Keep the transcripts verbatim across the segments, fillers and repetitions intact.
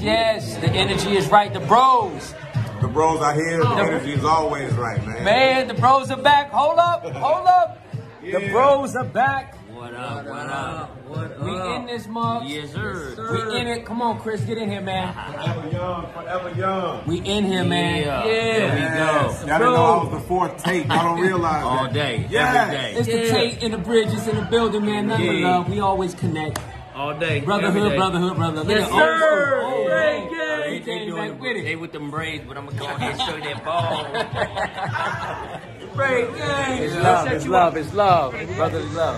Yes, yes. The energy is right. The bros. The bros are here. The, the energy is always right, man. Man, the bros are back. Hold up. Hold up. Yeah. The bros are back. What up? What up? What up? We in this mug. Yes, sir. Yes, sir. We in it. Come on, Chris. Get in here, man. Forever young. Forever young. We in here, man. Yeah. yeah. There we go. Y'all didn't know I was the fourth tape. I don't realize All that. Day. Yeah. Every day. It's yeah. the tape in the bridge. It's in the building, man. Nothing but yeah. love. We always connect. All day. Brotherhood, day. brotherhood, brotherhood. Yes, Look at sir. Old, old, old, old. Yeah. They, they, doing the, with it. they with them braids, but I'm going to go ahead and show that ball. It's love, it's love, it's love, it's brotherly love.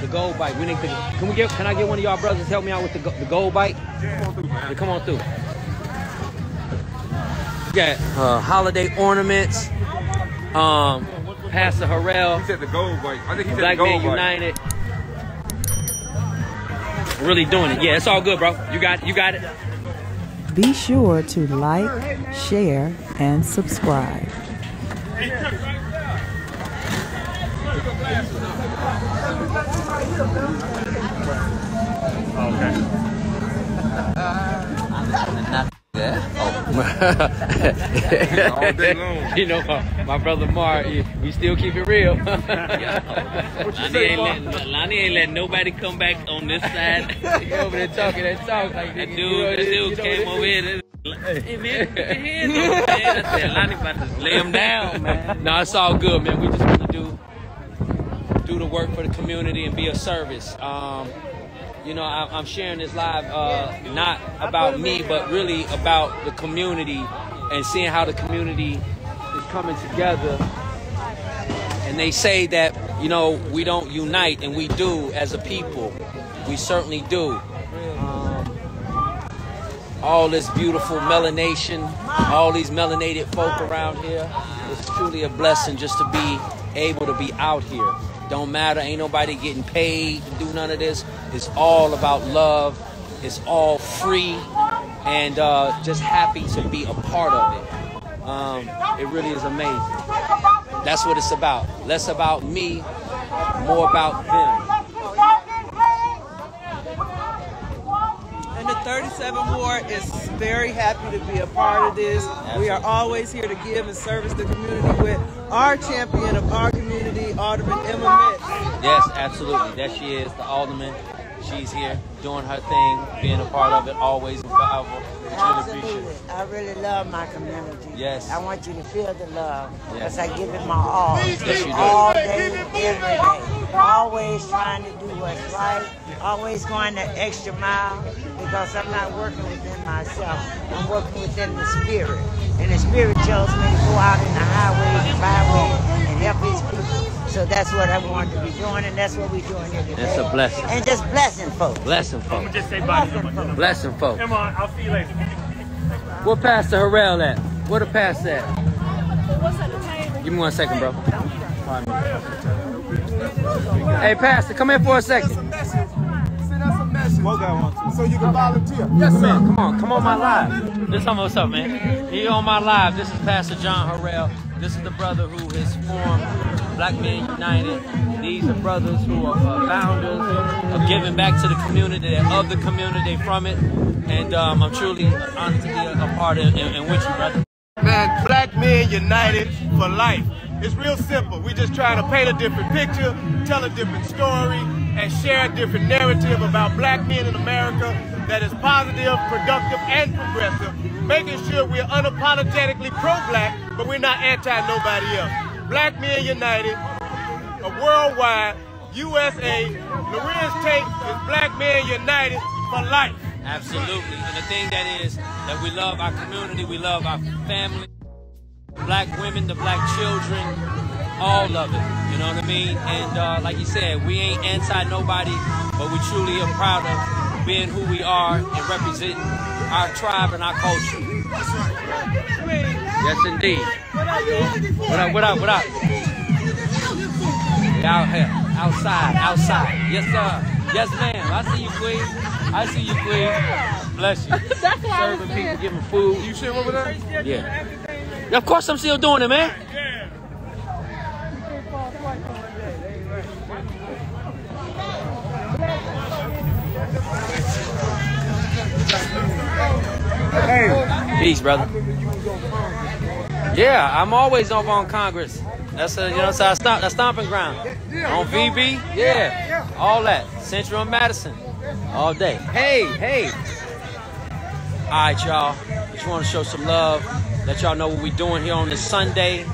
The gold bike. We need to. Can we get? Can I get one of y'all brothers help me out with the the gold bike? Yeah, come on through. We got uh, holiday ornaments. Um, Pastor Harrell. He said the gold bike. I think he said Black Men United. Really doing it. Yeah, it's all good, bro. You got, you got it. Be sure to like, share, and subscribe. Okay. You know, my brother Mar, we still keep it real. Lonnie ain't letting let nobody come back on this side. You over there talking that talk like that. Dude, that dude came over here. Hey man, put your hands on, man. I said Lonnie about to lay him down, man. No, it's all good, man. We just want to do do the work for the community and be of service. Um, you know, I, I'm sharing this live uh, not about me, but really about the community and seeing how the community is coming together. And they say that, you know, we don't unite, and we do as a people. We certainly do. All this beautiful melanation, all these melanated folk around here. It's truly a blessing just to be able to be out here. Don't matter, ain't nobody getting paid to do none of this. It's all about love. It's all free, and uh, just happy to be a part of it. Um, it really is amazing. That's what it's about. Less about me, more about them. thirty-seventh Ward is very happy to be a part of this. Absolutely. We are always here to give and service the community with our champion of our community, Alderman Emma Metz. Yes, absolutely. That she is, the Alderman. She's here doing her thing, being a part of it always and forever. Absolutely. I really love my community. Yes. I want you to feel the love because yes. I give it my all. Yes, you do. All day, every day. Always trying to do what's right. Always going the extra mile because I'm not working within myself. I'm working within the spirit. And the spirit tells me to go out in the highways and byways and help these people. So that's what I want to be doing, and that's what we're doing here today. It's a blessing. And just blessing folks. Blessing folks. I'm gonna just say bye. Blessing folks. Come on, I'll see you later. Where Pastor Harrell at? Where the pass at? What's at the table? Give me one second, bro. Hey, Pastor, come in for a second. So you can volunteer. Yes, sir. Come on, come on my live. This almost up, man. He on my live. This is Pastor John Harrell. This is the brother who has formed Black Men United. These are brothers who are uh, founders of giving back to the community. They're of the community. They're from it. And um, I'm truly honored to be a part of it and with you, brother. Man, Black Men United for life. It's real simple. We just trying to paint a different picture, tell a different story, and share a different narrative about black men in America that is positive, productive, and progressive, making sure we're unapologetically pro-black, but we're not anti-nobody else. Black Men United, a worldwide U S A, Laria's tape is Black Men United for life. Absolutely, and the thing that is that we love our community, we love our family, black women, the black children, all of it, you know what I mean? And uh, like you said, we ain't anti-nobody, but we truly are proud of being who we are and representing our tribe and our culture. That's right. Yes, indeed. What up, what up, what up? We're out here, outside, outside. Yes, sir. Yes, ma'am. I see you, queen. I see you, queen. Bless you. That's why I'm serving people, giving food. You sure over there? Yeah. Of course I'm still doing it, man. Hey. Peace, brother. Yeah, I'm always over on Congress. That's a, you know, so I stomp, that stomping ground. On V B, yeah, all that. Central and Madison, all day. Hey, hey. All right, y'all. Just want to show some love. Let y'all know what we doing here on this Sunday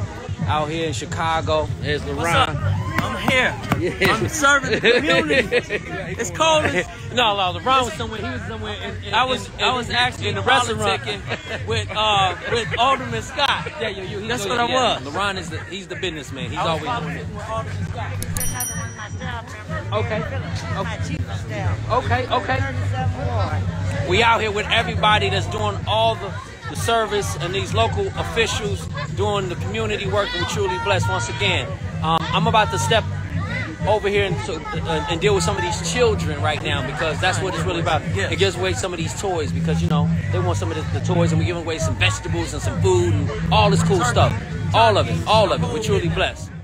out here in Chicago. Here's LaRon. I'm here. Yeah. I'm serving the community. It's cold. As no, no, LaRon was somewhere. He was somewhere. In, in, I was, in, I was in, actually in the restaurant with uh, with Alderman Scott. Yeah, you, you, that's what I was. LaRon is the, he's the businessman. He's always doing it. Okay. Okay. Okay. Okay. We out here with everybody that's doing all the. the service and these local officials doing the community work, and we truly blessed once again. Um, I'm about to step over here and, to, uh, and deal with some of these children right now, because that's what it's really about. It gives away some of these toys because, you know, they want some of the, the toys, and we give away some vegetables and some food and all this cool stuff. All of it, all of it. We're truly blessed.